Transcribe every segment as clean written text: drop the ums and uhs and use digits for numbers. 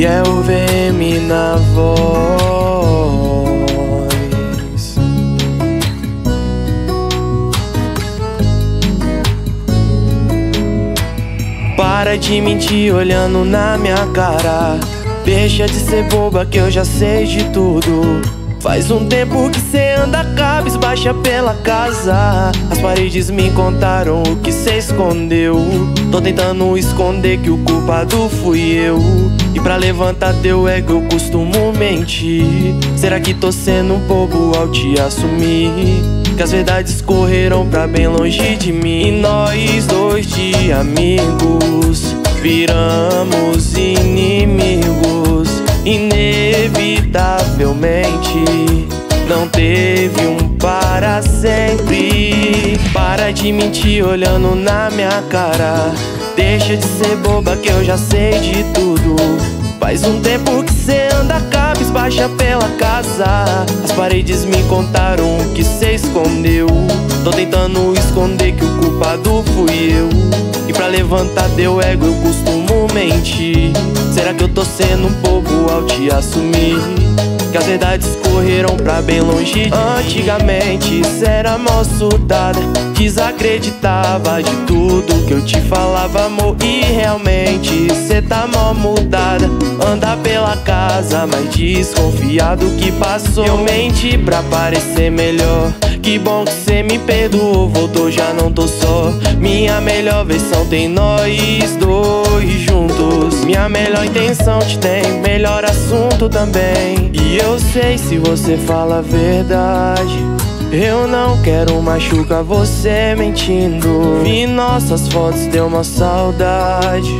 e é o VM na voz. Para de mentir olhando na minha cara, deixa de ser boba que eu já sei de tudo. Faz um tempo que cê anda cabisbaixa pela casa, as paredes me contaram o que cê escondeu. Tô tentando esconder que o culpado fui eu, e pra levantar teu ego eu costumo mentir. Será que tô sendo um bobo ao te assumir que as verdades correram pra bem longe de mim? E nós dois de amigos viramos inimigos, inevitavelmente não teve um para sempre. Para de mentir olhando na minha cara, deixa de ser boba que eu já sei de tudo. Faz um tempo que cê anda cabisbaixa pela casa, as paredes me contaram o que cê escondeu. Tô tentando esconder que o culpado fui eu, e pra levantar teu ego eu costumo mentir. Será que eu tô sendo um bobo ao te assumir que as verdades correram pra bem longe de mim? Antigamente cê era mó surtada, desacreditava de tudo que eu te falava, amor. E realmente cê tá mó mudada, anda pela casa mas desconfiado que passou. Eu menti pra parecer melhor, que bom que cê me perdoou, voltou, já não tô só. Minha melhor versão tem nós dois juntos, minha melhor intenção te tem, melhor assunto também. E eu sei, se você fala a verdade, eu não quero machucar você mentindo. Vi nossas fotos, deu uma saudade,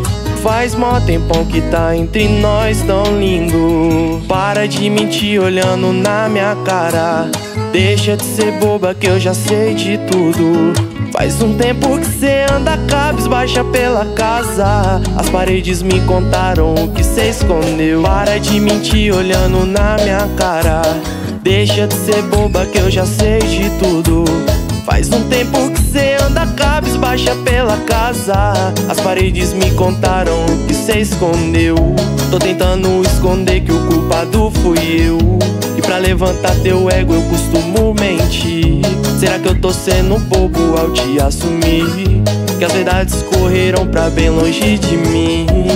faz mó tempão que tá entre nós tão lindo. Para de mentir olhando na minha cara, deixa de ser boba que eu já sei de tudo. Faz um tempo que cê anda cabisbaixa pela casa, as paredes me contaram o que cê escondeu. Para de mentir olhando na minha cara, deixa de ser boba que eu já sei de tudo. Faz um tempo que cê anda cabisbaixa pela casa, as paredes me contaram o que cê escondeu. Tô tentando esconder que o culpado fui eu, e pra levantar teu ego eu costumo mentir. Será que eu tô sendo um bobo ao te assumir que as verdades correram pra bem longe de mim?